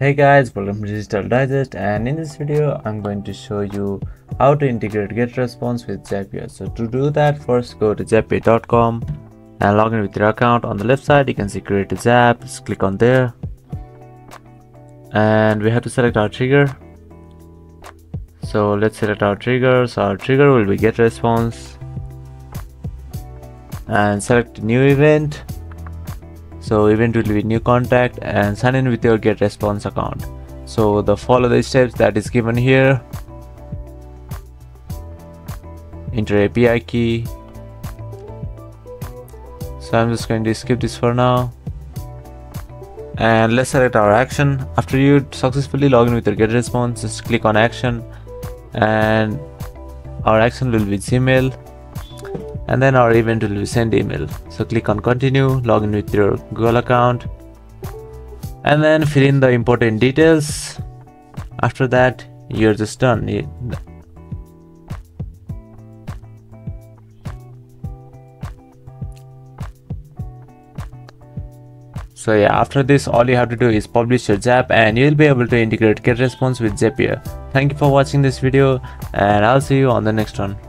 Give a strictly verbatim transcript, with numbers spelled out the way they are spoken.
Hey guys, welcome to Digital Digest, and in this video I'm going to show you how to integrate GetResponse with Zapier. So to do that, first go to zapier dot com and log in with your account. On the left side you can see create a Zap, just click on there, and we have to select our trigger. So let's select our trigger, so our trigger will be GetResponse, and select new event. So event will be new contact and sign in with your GetResponse account. So the follow the steps that is given here. Enter A P I key. So I'm just going to skip this for now. And let's select our action. After you successfully log in with your GetResponse, just click on action, and our action will be Gmail. And then our event will be send email. So click on continue, log in with your Google account, and then fill in the important details. After that, you're just done. So yeah, after this, all you have to do is publish your Zap, and you'll be able to integrate GetResponse with Zapier. Thank you for watching this video, and I'll see you on the next one.